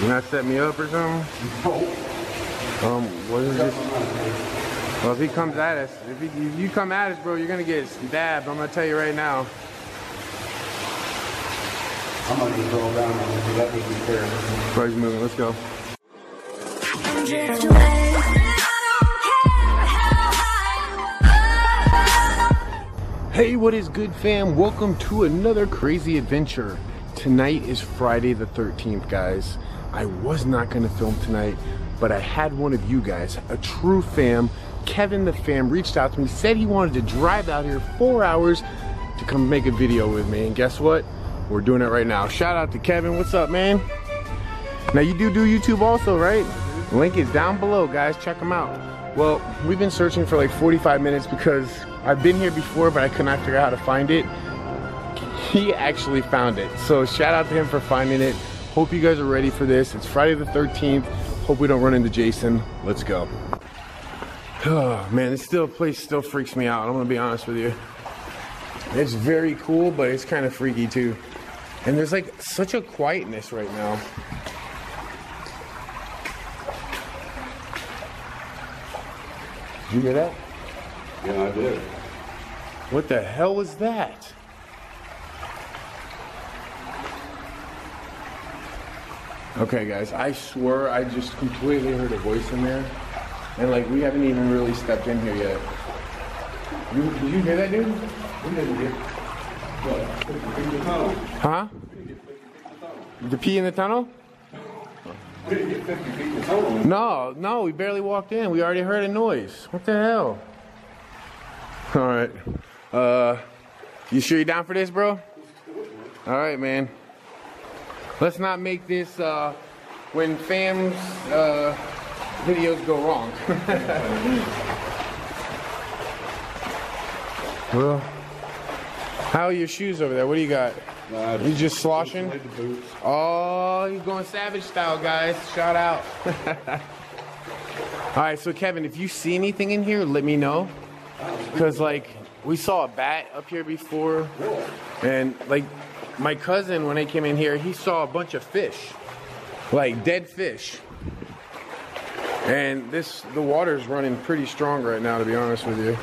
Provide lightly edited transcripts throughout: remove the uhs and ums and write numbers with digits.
You not set me up or something? No. What is this? Well, if he comes at us, if you come at us, bro, you're gonna get stabbed. I'm gonna tell you right now. I'm gonna just roll down on this. That would be terrible. Bro's moving. Let's go. I'm drift away. Hey, what is good, fam? Welcome to another crazy adventure. Tonight is Friday the 13th, guys. I was not gonna film tonight, but I had one of you guys, a true fam, Kevin the Fam, reached out to me, said he wanted to drive out here 4 hours to come make a video with me, and guess what? We're doing it right now. Shout out to Kevin, what's up, man? Now you do YouTube also, right? Link is down below, guys, check him out. Well, we've been searching for like 45 minutes because I've been here before, but I could not figure out how to find it. He actually found it, so shout out to him for finding it. Hope you guys are ready for this. It's Friday the 13th. Hope we don't run into Jason. Let's go. Oh man, this place still freaks me out. I'm gonna be honest with you. It's very cool, but it's kind of freaky too. And there's like such a quietness right now. Did you hear that? Yeah, I did. What the hell was that? Okay guys, I swear I just completely heard a voice in there. And like, we haven't even really stepped in here yet. Did you hear that, dude? We didn't hear. Huh? The pee in the tunnel? We didn't get 50 feet in the tunnel. No, we barely walked in. We already heard a noise. What the hell? All right. You sure you're down for this, bro? All right, man. Let's not make this when fam's videos go wrong. Well, how are your shoes over there? What do you got? You just sloshing? Oh, you're going savage style, guys. Shout out. All right, so Kevin, if you see anything in here, let me know. Because, like, we saw a bat up here before. And, like, my cousin, when they came in here, he saw a bunch of fish, like dead fish. And the water's running pretty strong right now, to be honest with you.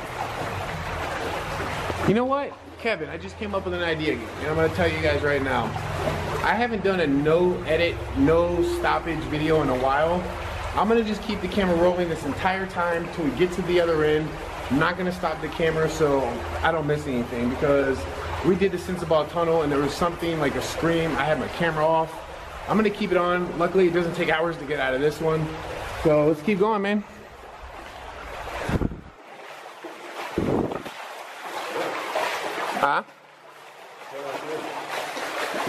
You know what, Kevin, I just came up with an idea, and I'm gonna tell you guys right now. I haven't done a no edit, no stoppage video in a while. I'm gonna just keep the camera rolling this entire time till we get to the other end. I'm not gonna stop the camera so I don't miss anything, because we did the Senseball Tunnel and there was something like a scream. I had my camera off. I'm gonna keep it on. Luckily, it doesn't take hours to get out of this one. So let's keep going, man. Huh?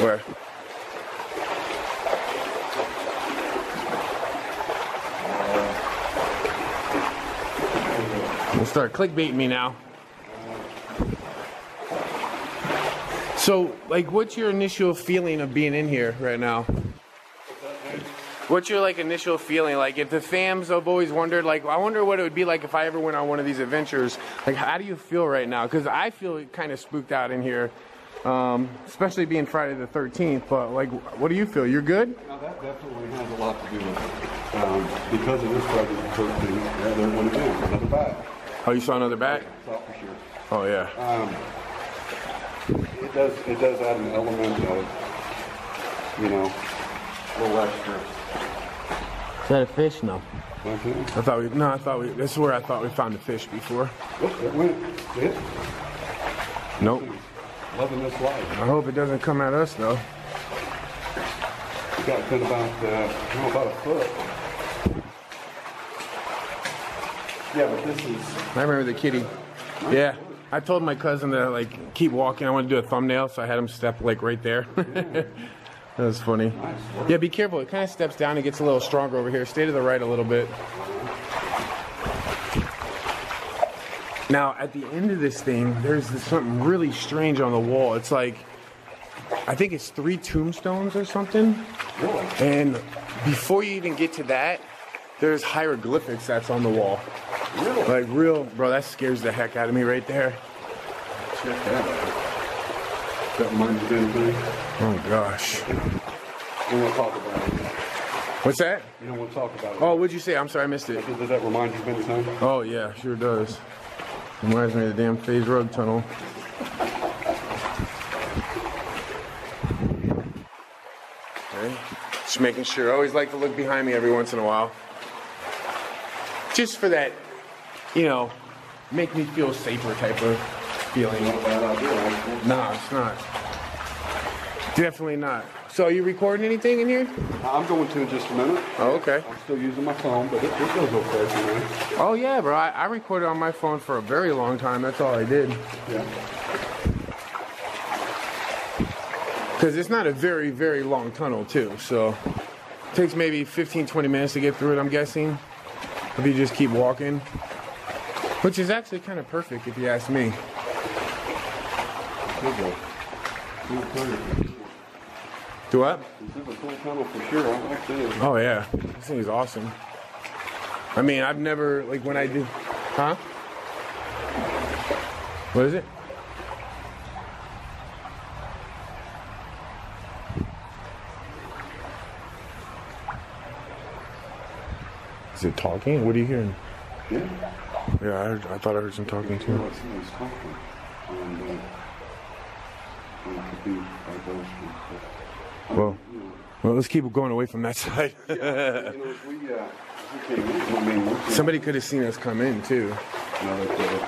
Where? We'll start clickbaiting me now. So, like, what's your initial feeling of being in here right now? What's your, like, initial feeling? Like, if the fams have always wondered, like, I wonder what it would be like if I ever went on one of these adventures. Like, how do you feel right now? Because I feel kind of spooked out in here, especially being Friday the 13th. But, like, what do you feel? You're good? Now, that definitely has a lot to do with it. Because of this Friday the 13th, yeah, they're going to do another bat. Oh, you saw another bat? I saw for sure. Oh, yeah. It does add an element of, you know, a little extra. Is that a fish? No. Okay. I thought we, this is where I thought we found a fish before. Oops, it went. It? Nope. Loving this life. I hope it doesn't come at us, though. It's got to been about a foot. Yeah, but this is... I remember the kitty. Yeah. I told my cousin to like keep walking. I want to do a thumbnail, so I had him step like right there. That was funny. Yeah, be careful. It kind of steps down and gets a little stronger over here. Stay to the right a little bit. Now, at the end of this thing, there's something really strange on the wall. It's like, I think it's 3 tombstones or something. And before you even get to that, there's hieroglyphics that's on the wall. Really? Like real, bro, that scares the heck out of me right there. Check that out. That mine's been big. Oh gosh. We'll talk about it. What's that? You don't want to talk about it. Oh, what'd you say? I'm sorry, I missed it. Does that remind you of his name? Oh, yeah, sure does. Reminds me of the damn Phase Rug Tunnel. Okay. Just making sure. I always like to look behind me every once in a while. Just for that, you know, make me feel safer type of feeling. Nah, it's not. Definitely not. So are you recording anything in here? I'm going to in just a minute. Oh, okay. I'm still using my phone, but it goes okay for me. Oh, yeah, bro. I recorded on my phone for a very long time. That's all I did. Yeah. Because it's not a very, very long tunnel, too. So it takes maybe 15, 20 minutes to get through it, I'm guessing, if you just keep walking. Which is actually kind of perfect, if you ask me. Do what? Oh, yeah. This thing is awesome. I mean, I've never, like, when I did... Huh? What is it? Is it talking? What are you hearing? Yeah. Yeah, I thought I heard some talking too. Well, it's talking. Well, let's keep going away from that side. Yeah, you know, if we came in, somebody could have seen us come in too. No, they could have.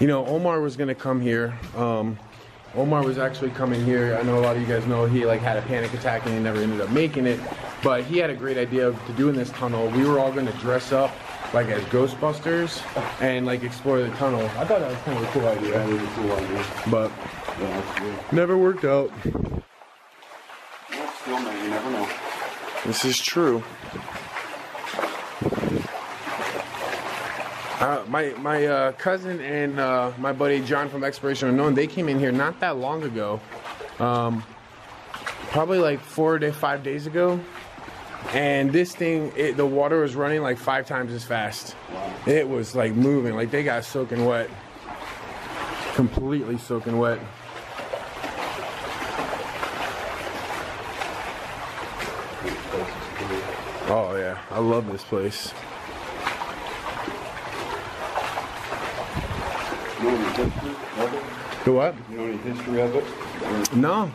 You know, Omar was gonna come here. Omar was actually coming here. I know a lot of you guys know he like had a panic attack and he never ended up making it. But he had a great idea of doing this tunnel. We were all going to dress up like as Ghostbusters and like explore the tunnel. I thought that was kind of a cool idea. That was a cool idea. But yeah, never worked out. Well, still, man, you never know. This is true. My cousin and my buddy John from Exploration Unknown, they came in here not that long ago, probably like 4 to 5 days ago, and this thing, the water was running like 5 times as fast. It was like moving, like they got soaking wet, completely soaking wet. Oh yeah, I love this place. You know any history of it? The what? You know any history of it? No,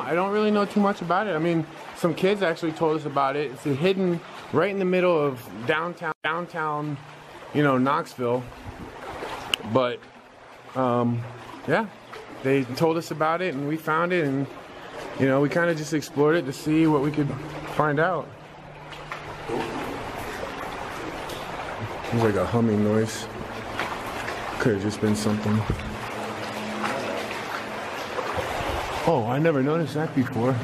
I don't really know too much about it. I mean, some kids actually told us about it. It's hidden right in the middle of downtown, you know, Knoxville. But, yeah, they told us about it and we found it and, you know, we kind of just explored it to see what we could find out. There's like a humming noise. Could have just been something. Oh, I never noticed that before. The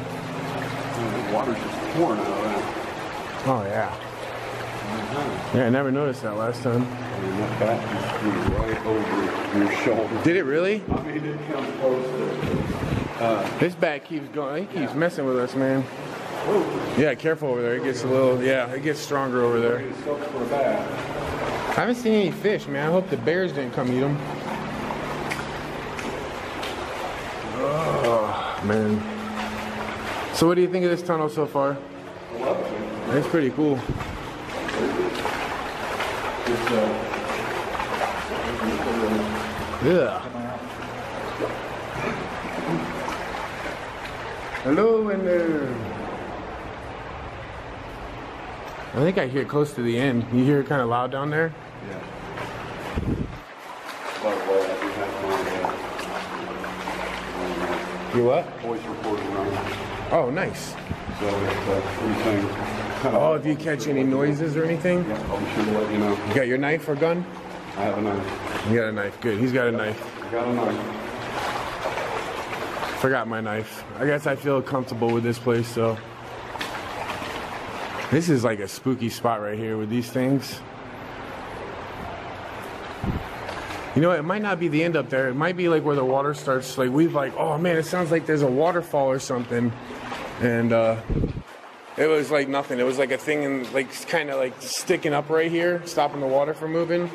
water's just pouring out of that. Oh, yeah. Mm-hmm. Yeah, I never noticed that last time. I mean, that back just went right over your shoulder. Did it really? I mean, it comes close to this back keeps going. He keeps messing with us, man. Ooh. Yeah, careful over there. It gets a little, yeah, it gets stronger over there. I haven't seen any fish, man. I hope the bears didn't come eat them. Oh, man. So what do you think of this tunnel so far? I love it. It's pretty cool. Yeah. Hello in there. I think I hear it close to the end. You hear it kind of loud down there? Yeah. You what? Voice recording. Oh, nice. So oh, if you catch any noises or anything? Yeah, I'll be sure to let you know. You got your knife or gun? I have a knife. You got a knife. Good. He's got a knife. I got a knife. Forgot my knife. I guess I feel comfortable with this place, so. This is like a spooky spot right here with these things. You know, it might not be the end up there. It might be like where the water starts. Like we've like, oh man, it sounds like there's a waterfall or something. And it was like nothing. It was like a thing and like kind of like sticking up right here, stopping the water from moving.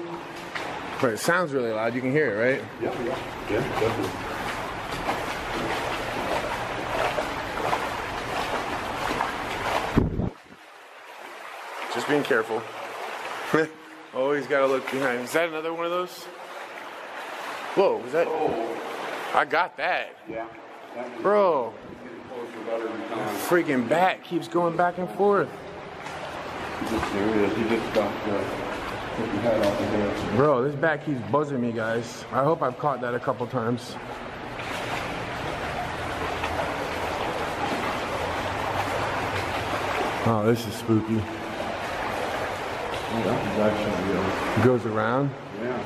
But it sounds really loud. You can hear it, right? Yeah, definitely. Just being careful. Always gotta look behind. Is that another one of those? Whoa, was that? Oh. I got that. Yeah. That bro. Freaking bat keeps going back and forth. Bro, this bat keeps buzzing me, guys. I hope I've caught that a couple times. Oh, this is spooky. Oh, that is actually real. It goes around? Yeah.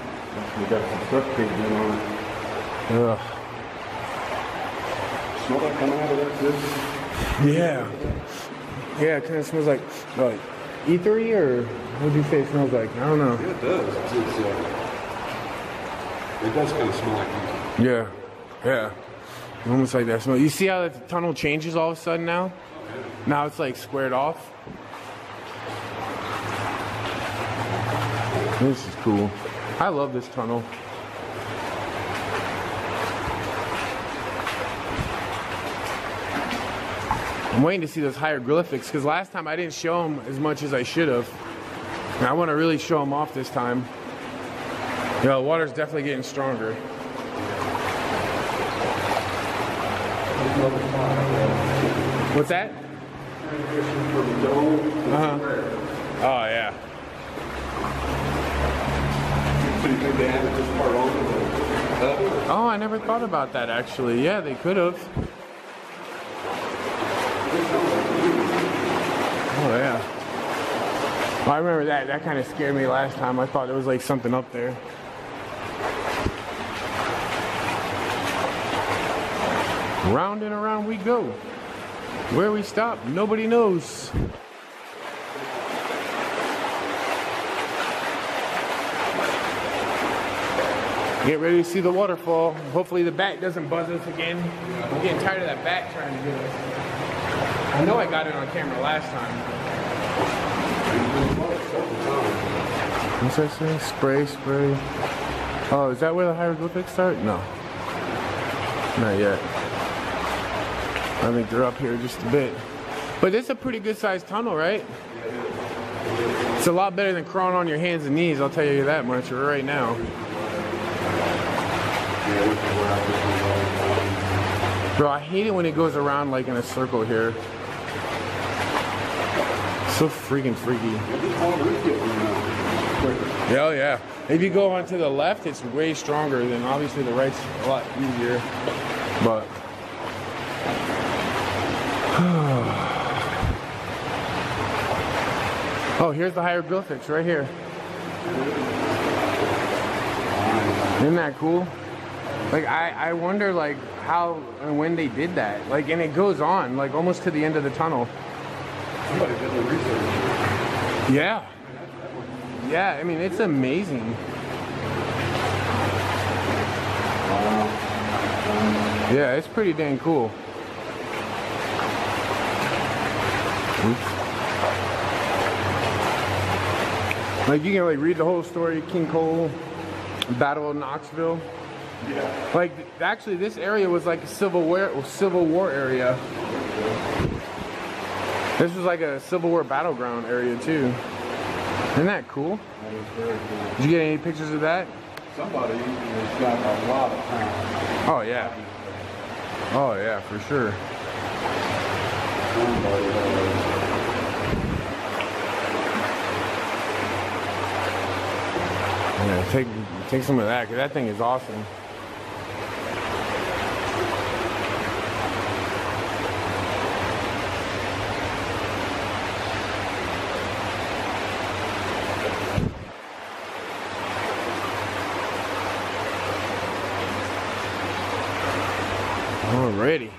We got some stuff going on. Ugh. Smell like coming out of that business? Yeah. Yeah, it kind of smells like ethery, or what do you say it smells like? I don't know. Yeah, it does. It does kind of smell like ether. Yeah. Yeah. Almost like that smell. You see how the tunnel changes all of a sudden now? Now it's like squared off. This is cool. I love this tunnel. I'm waiting to see those hieroglyphics because last time I didn't show them as much as I should have. And I want to really show them off this time. Yeah, the water's definitely getting stronger. What's that? Uh-huh. Oh, yeah. Oh, I never thought about that actually. Yeah, they could have. Oh, yeah. Well, I remember that. That kind of scared me last time. I thought there was like something up there. Round and around we go. Where we stop, nobody knows. Get ready to see the waterfall. Hopefully the bat doesn't buzz us again. I'm getting tired of that bat trying to get us. I know I got it on camera last time. What's that saying? Spray, spray. Oh, is that where the hieroglyphics start? No. Not yet. I think they're up here just a bit. But it's a pretty good sized tunnel, right? It's a lot better than crawling on your hands and knees, I'll tell you that much right now. Bro, I hate it when it goes around like in a circle here. So freaking freaky. Hell yeah. If you go on to the left, it's way stronger, then obviously the right's a lot easier. But oh, here's the hieroglyphics right here. Isn't that cool? Like, I wonder, like, how and when they did that. Like, and it goes on, like, almost to the end of the tunnel. Somebody did the research. Yeah. Yeah, I mean, it's amazing. Yeah, it's pretty dang cool. Like, you can like read the whole story, King Cole, Battle of Knoxville. Yeah. Like, actually, this area was like a Civil War area. This was like a Civil War battleground area too. Isn't that cool? That is very cool. Did you get any pictures of that? Somebody has got a lot of time. Oh yeah. Oh yeah, for sure. Yeah, take some of that, because that thing is awesome. Alrighty.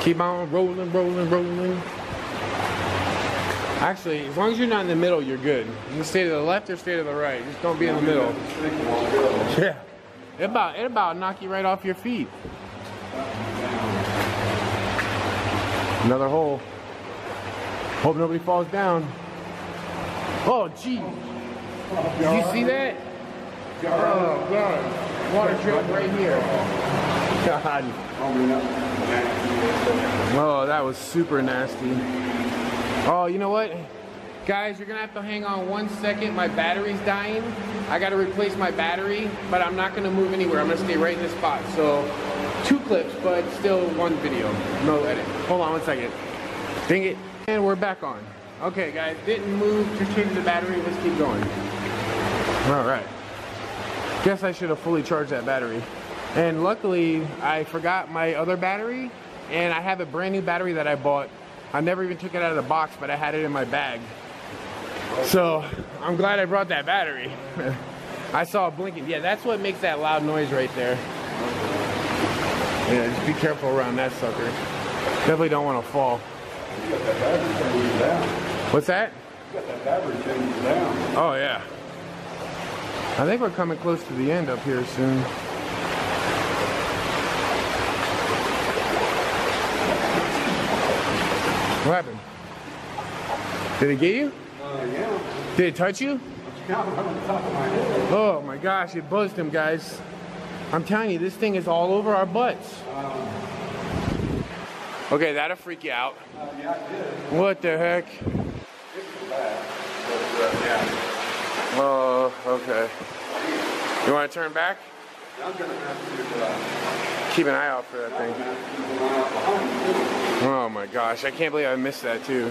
Keep on rolling, rolling, rolling. Actually, as long as you're not in the middle, you're good. You can stay to the left or stay to the right. Just don't be in the middle. Yeah. It about knock you right off your feet. Another hole. Hope nobody falls down. Oh, gee. Did you see that? Oh, God. Water drip right here. God. Oh, that was super nasty. Oh, you know what? Guys, you're gonna have to hang on 1 second. My battery's dying. I gotta replace my battery, but I'm not gonna move anywhere. I'm gonna stay right in this spot. So 2 clips, but still 1 video. No edit. Hold on 1 second. Dang it. And we're back on. Okay, guys, didn't move to change the battery. Let's keep going. All right. Guess I should have fully charged that battery. And luckily, I forgot my other battery, and I have a brand new battery that I bought. I never even took it out of the box, but I had it in my bag. So I'm glad I brought that battery. I saw it blinking. Yeah, that's what makes that loud noise right there. Yeah, just be careful around that sucker. Definitely don't want to fall. You got that battery changed down. What's that? You got that battery changed down. Oh yeah. I think we're coming close to the end up here soon. What happened? Did it get you? Yeah. Did it touch you? Yeah, on the top of my head. Oh my gosh, it buzzed him, guys. I'm telling you, this thing is all over our butts. Okay, that'll freak you out. Yeah, I did. What the heck? This is bad, but, yeah. Oh, okay. You want to turn back? I'm going to have to keep an eye out for that thing. Oh my gosh, I can't believe I missed that too.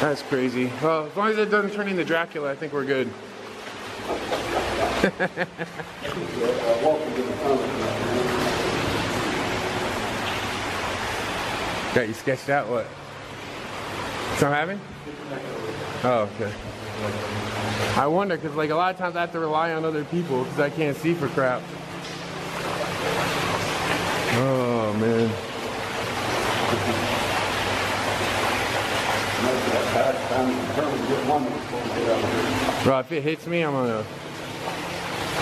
That's crazy. Well, as long as it doesn't turn into Dracula, I think we're good. Got you sketched out? What? Something happened? Oh, okay. I wonder, because like a lot of times I have to rely on other people because I can't see for crap. Oh man. Bro, if it hits me, I'm gonna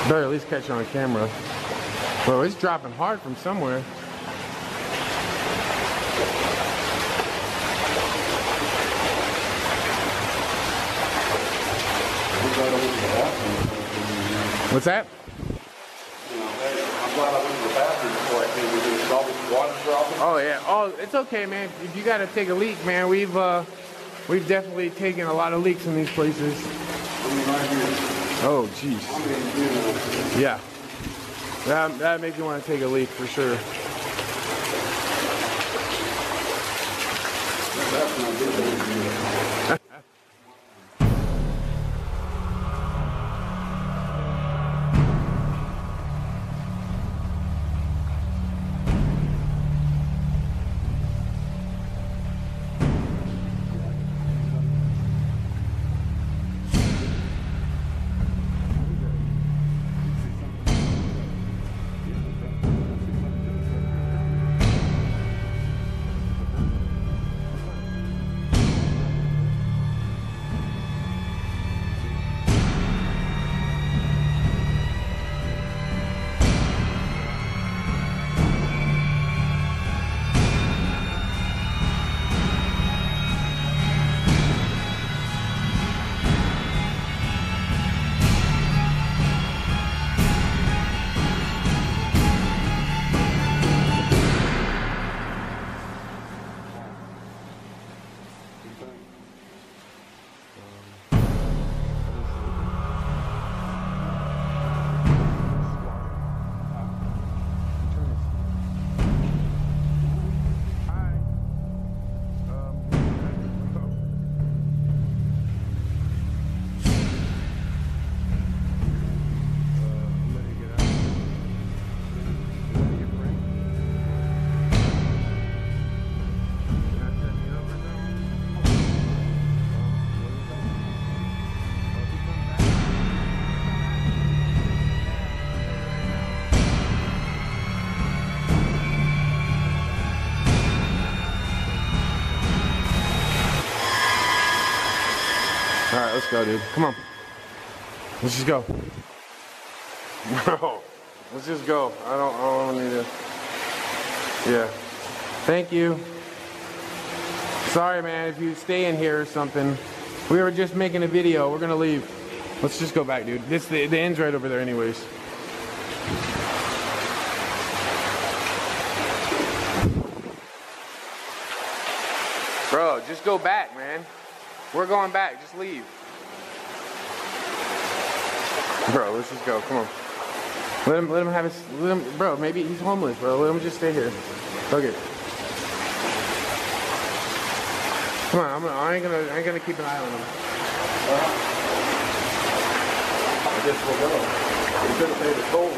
better at least catch it on camera. Bro, it's dropping hard from somewhere. What's that? Oh yeah. Oh, it's okay, man. If you gotta take a leak, man, we've definitely taken a lot of leaks in these places. Oh, jeez. Yeah. That makes you want to take a leak for sure. Let's go, dude. Come on. Let's just go. Bro, let's just go. I don't need to. Yeah. Thank you. Sorry, man, if you stay in here or something. We were just making a video. We're going to leave. Let's just go back, dude. This the end's right over there anyways. Bro, just go back, man. We're going back, just leave. Bro, let's just go, come on. Let him have his, bro, maybe he's homeless, bro. Let him just stay here. Fuck it. Come on, I ain't gonna keep an eye on him. I guess we'll go. We could have paid a toll.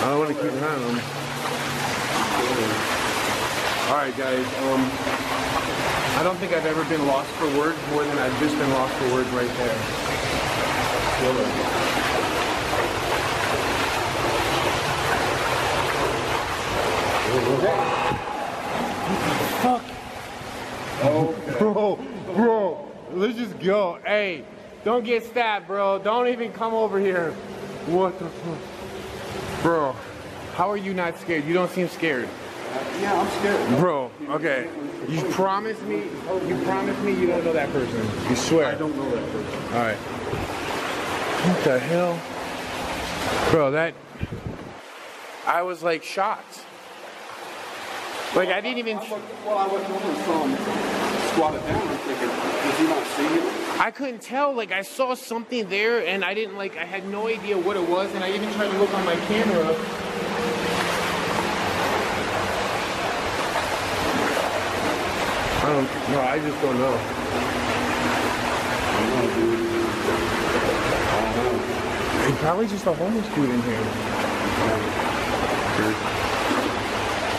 I don't want to keep an eye on him. Alright guys, I don't think I've ever been lost for words more than I've just been lost for words right there. What the fuck? Oh, bro, let's just go. Hey, don't get stabbed, bro. Don't even come over here. What the fuck? Bro, how are you not scared? You don't seem scared. Yeah, I'm scared. Bro, okay. You promised me, you don't know that person. You swear. I don't know that person. Alright. What the hell? Bro, that... I was like shocked. Like I didn't even... Well, I went over and squatted down and thinking, did you not see it? I couldn't tell. Like I saw something there and I didn't like, I had no idea what it was. And I even tried to look on my camera. No, I just don't know. It's probably just a homeless dude in here.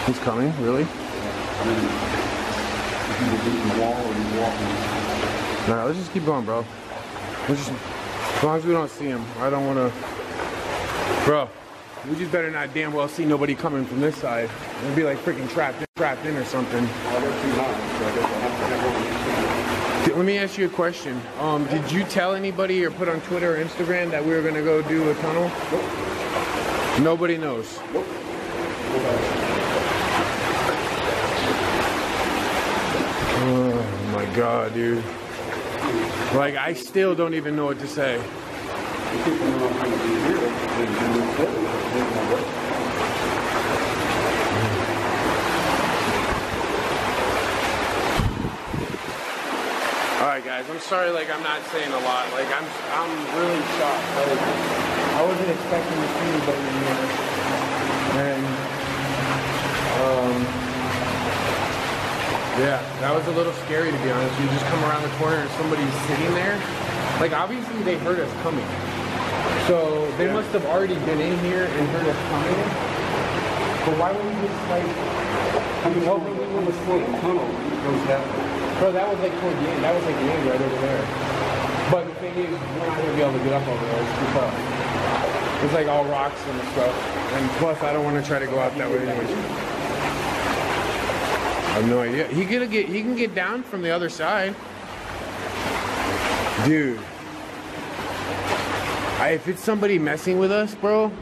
He's coming, really? Nah, let's just keep going, bro. Let's just, as long as we don't see him, I don't want to. Bro, we just better not damn well see nobody coming from this side. We'll be like freaking trapped in or something. Let me ask you a question. Did you tell anybody or put on Twitter or Instagram that we were gonna go do a tunnel? Nope. Nobody knows. Nope. Oh my god, dude. Like I still don't even know what to say. Alright guys, I'm sorry like I'm not saying a lot, like I'm really shocked, like, I wasn't expecting to see anybody in here, and yeah, that was a little scary to be honest. You just come around the corner and somebody's sitting there, like obviously they heard us coming, so they must have already been in here and heard us coming, but why would we just like, I mean hoping we would have seen the tunnel goes that way. Bro, that was like toward the end. That was like the end right over there. But the thing is, we're not gonna be able to get up over there. It's too far. It's like all rocks and stuff. And plus, I don't want to try to go out that way anyways. I have no idea. He can get down from the other side, dude. If it's somebody messing with us, bro,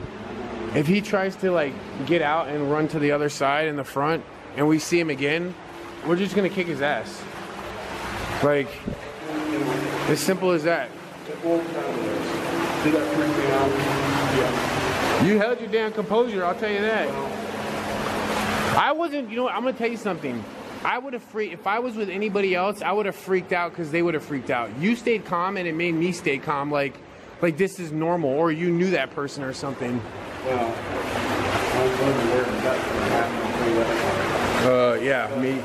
if he tries to like get out and run to the other side in the front, and we see him again, we're just gonna kick his ass. Like, as simple as that. You held your damn composure, I'll tell you that. I wasn't, you know what, I'm gonna tell you something. I would have freaked, if I was with anybody else, I would have freaked out because they would have freaked out. You stayed calm and it made me stay calm, like this is normal, or you knew that person or something. Yeah, me.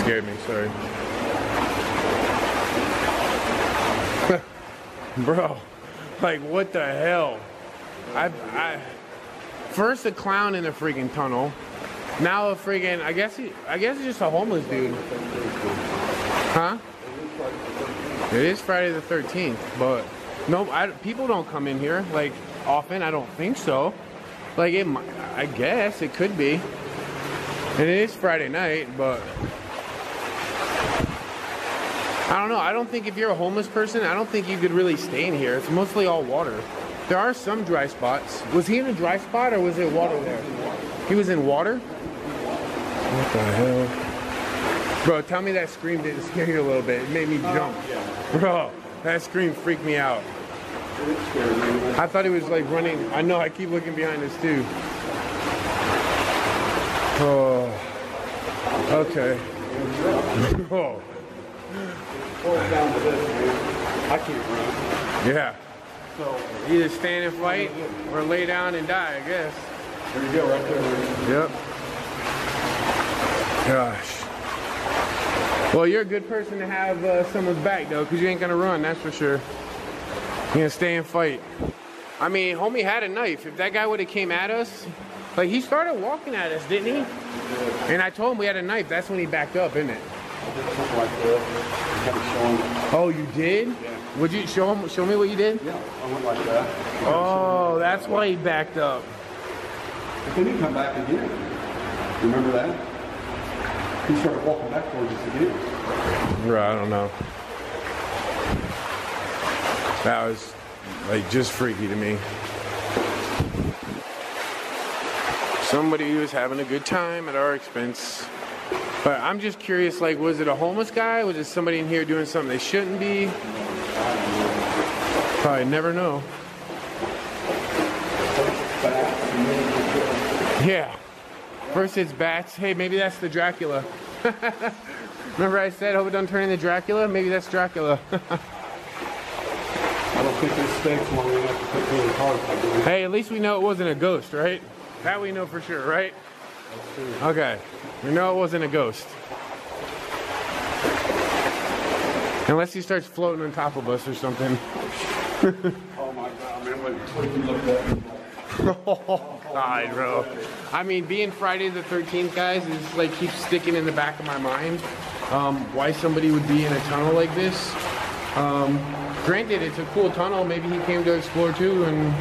Scared me, sorry. Bro, like what the hell? I first a clown in the freaking tunnel. Now a freaking I guess it's just a homeless dude. Huh? It is Friday the 13th, but no, people don't come in here like often. I don't think so. Like it might, I guess it could be. And it is Friday night, but I don't know. I don't think if you're a homeless person, I don't think you could really stay in here. It's mostly all water. There are some dry spots. Was he in a dry spot or was it water there? He was in water? What the hell? Bro, tell me that scream didn't scare you a little bit. It made me jump. Yeah. Bro, that scream freaked me out. It scared me. I thought he was like running. I know, I keep looking behind us too. Oh, okay. Bro. I can't run. Yeah. So either stand and fight or lay down and die, I guess. There you go, right there. Yep. Gosh. Well, you're a good person to have someone's back, though, because you ain't going to run, that's for sure. You're going to stay and fight. I mean, homie had a knife. If that guy would have came at us, like, he started walking at us, didn't he? Yeah. And I told him we had a knife. That's when he backed up, isn't it? I did something like that. Oh, you did? Yeah. Would you show him? Show me what you did? Yeah, I went like that. Oh, that's why he backed up. But then he come back again. Remember that? He started walking back towards us again. Right, I don't know. That was like just freaky to me. Somebody was having a good time at our expense. But I'm just curious, like, was it a homeless guy? Was it somebody in here doing something they shouldn't be? Probably never know. Yeah. First it's bats. Hey, maybe that's the Dracula. Remember I said, hope it don't turn into Dracula? Maybe that's Dracula. I don't think this stinks long enough to put me in the car. Hey, at least we know it wasn't a ghost, right? That we know for sure, right? Okay. We know it wasn't a ghost. Unless he starts floating on top of us or something. Oh my God, man, what you look at? Oh God, bro. I mean, being Friday the 13th, guys, is like keeps sticking in the back of my mind. Why somebody would be in a tunnel like this. Granted, it's a cool tunnel. Maybe he came to explore too. And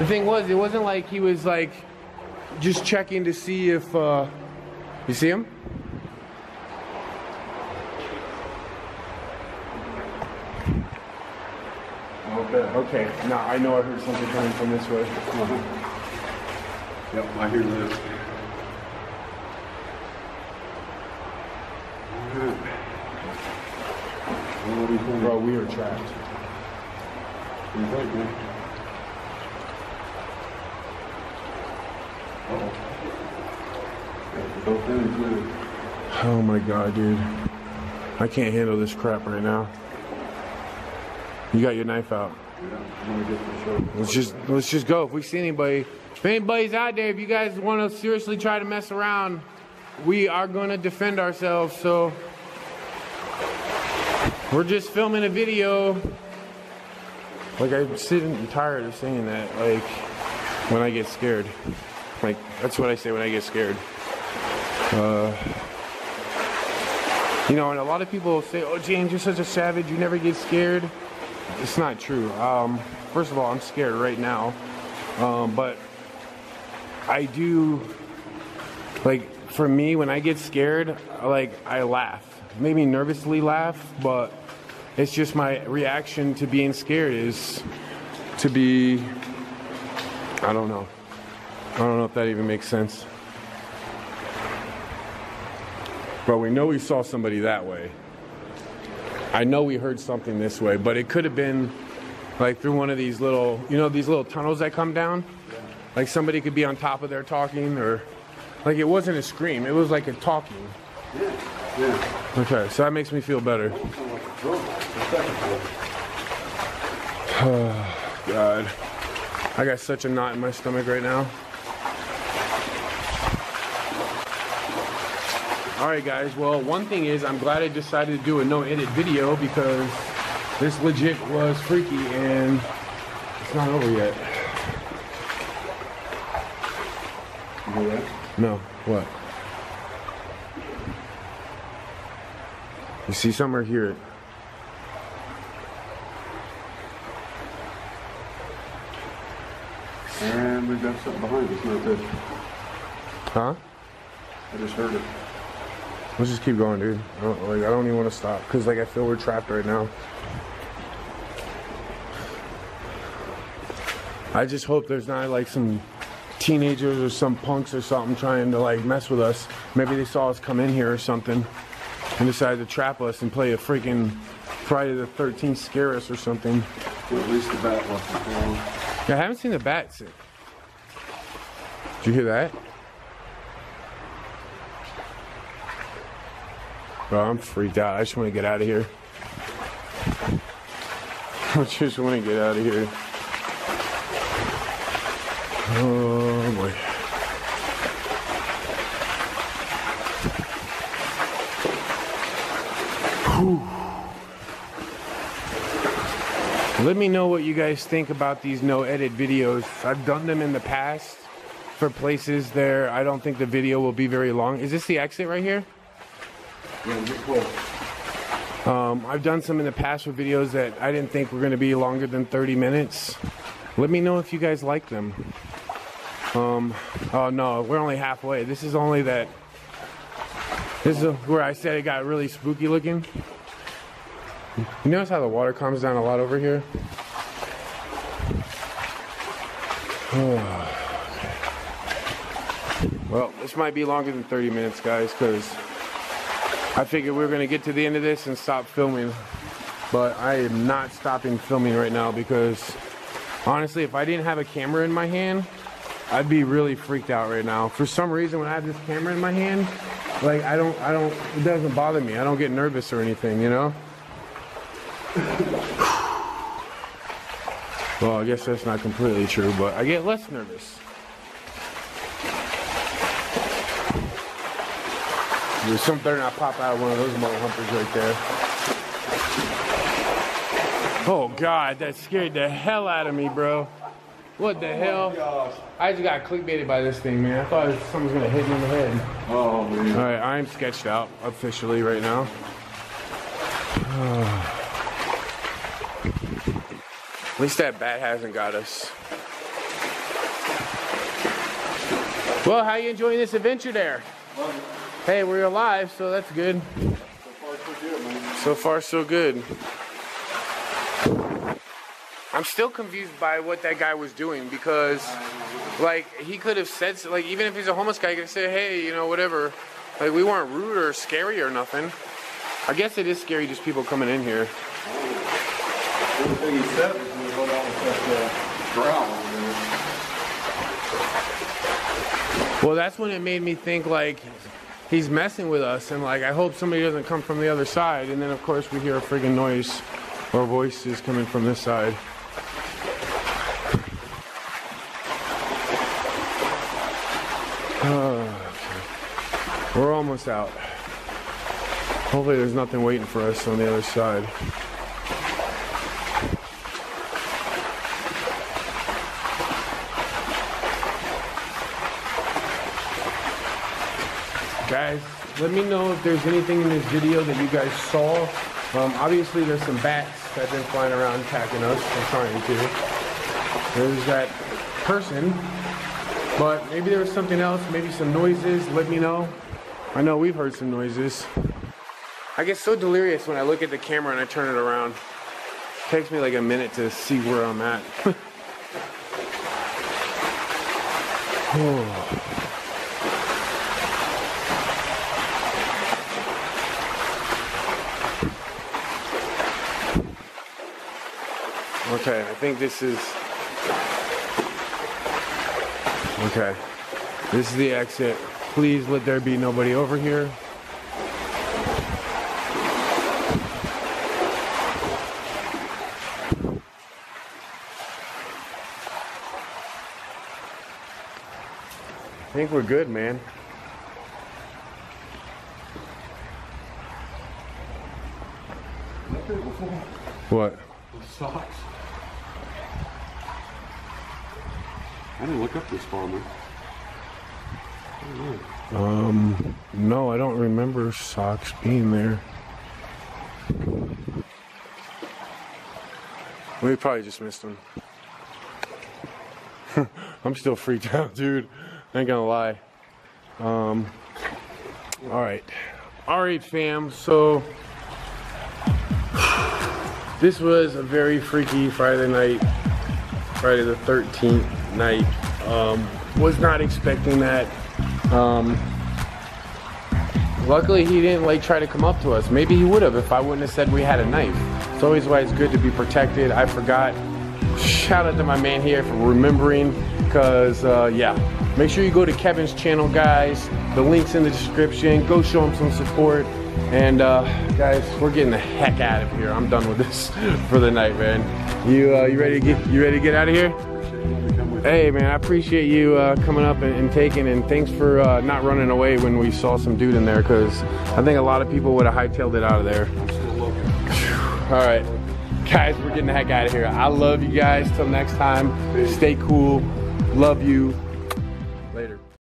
the thing was, it wasn't like he was like just checking to see if, you see him? Okay. Okay. Now I know I heard something coming from this way. Yep, I hear this. Bro, we are trapped. Oh my God, dude. I can't handle this crap right now. You got your knife out. Let's just go. If we see anybody, if anybody's out there, if you guys want to seriously try to mess around, we are going to defend ourselves. So we're just filming a video. Like, I'm sitting tired of saying that. Like, when I get scared. Like, that's what I say when I get scared. You know, and a lot of people say, oh, James, you're such a savage, you never get scared. It's not true. First of all, I'm scared right now. But I do, like, for me, when I get scared, like, I laugh. Maybe nervously laugh, but it's just my reaction to being scared is to be, I don't know. I don't know if that even makes sense. But we know we saw somebody that way. I know we heard something this way, but it could have been like through one of these little, you know, these little tunnels that come down? Yeah. Like somebody could be on top of there talking, or like it wasn't a scream, it was like a talking. Yeah. Yeah. Okay, so that makes me feel better. Oh, God. I got such a knot in my stomach right now. Alright guys, well, one thing is I'm glad I decided to do a no edit video because this legit was freaky and it's not over yet. You hear that? No. What? You see something or hear it? And we've got something behind us, not this. Huh? I just heard it. Let's just keep going, dude. I don't even want to stop because, like, I feel we're trapped right now. I just hope there's not like some teenagers or some punks or something trying to like mess with us. Maybe they saw us come in here or something and decided to trap us and play a freaking Friday the 13th scare us or something. Well, at least the bat wasn't gone. I haven't seen the bat since. Did you hear that? Bro, I'm freaked out. I just want to get out of here. I just want to get out of here. Oh boy. Whew. Let me know what you guys think about these no edit videos. I've done them in the past for places there. I don't think the video will be very long. Is this the exit right here? Yeah, you're cool. I've done some in the past for videos that I didn't think were going to be longer than 30 minutes. Let me know if you guys like them. Oh no, we're only halfway. This is only that. This is where I said it got really spooky looking. You notice how the water comes down a lot over here? Oh, okay. Well, this might be longer than 30 minutes, guys, because I figured we were going to get to the end of this and stop filming. But I am not stopping filming right now because, honestly, if I didn't have a camera in my hand, I'd be really freaked out right now. For some reason, when I have this camera in my hand, like, it doesn't bother me. I don't get nervous or anything, you know? Well, I guess that's not completely true, but I get less nervous. There's something I pop out of one of those mole humpers right there. Oh God, that scared the hell out of me, bro. What the hell? I just got clickbaited by this thing, man. I thought someone was gonna hit me in the head. Oh man. All right, I'm sketched out officially right now. At least that bat hasn't got us. Well, how you enjoying this adventure there? Love it. Hey, we're alive, so that's good. So far, so good, man. So far, so good. I'm still confused by what that guy was doing because, like, he could have said, like, even if he's a homeless guy, he could have said, hey, you know, whatever. Like, we weren't rude or scary or nothing. I guess it is scary, just people coming in here. The only thing he said was we went out with that growl. Well, that's when it made me think, like, he's messing with us, and like, I hope somebody doesn't come from the other side. And then of course we hear a friggin' noise or voices coming from this side. Okay. We're almost out. Hopefully there's nothing waiting for us on the other side. Guys, let me know if there's anything in this video that you guys saw. Obviously, there's some bats that have been flying around attacking us. I'm trying to. There's that person. But maybe there was something else, maybe some noises. Let me know. I know we've heard some noises. I get so delirious when I look at the camera and I turn it around. It takes me like a minute to see where I'm at. Oh. Okay, I think this is... Okay, this is the exit. Please let there be nobody over here. I think we're good, man. What? The socks. I didn't look up this farmer. No, I don't remember socks being there. We probably just missed them. I'm still freaked out, dude. I ain't gonna lie. All right, fam. So this was a very freaky Friday the 13th night. was not expecting that. Luckily he didn't like try to come up to us. Maybe he would have if I wouldn't have said we had a knife. It's always why it's good to be protected. I forgot. Shout out to my man here for remembering, because yeah, make sure you go to Kevin's channel, guys. The link's in the description. Go show him some support. And guys, we're getting the heck out of here. I'm done with this for the night, man. You ready to get out of here? Hey man, I appreciate you coming up and taking, and thanks for not running away when we saw some dude in there, because I think a lot of people would have hightailed it out of there. I'm still looking. All right, guys, we're getting the heck out of here. I love you guys. Till next time, stay cool. Love you.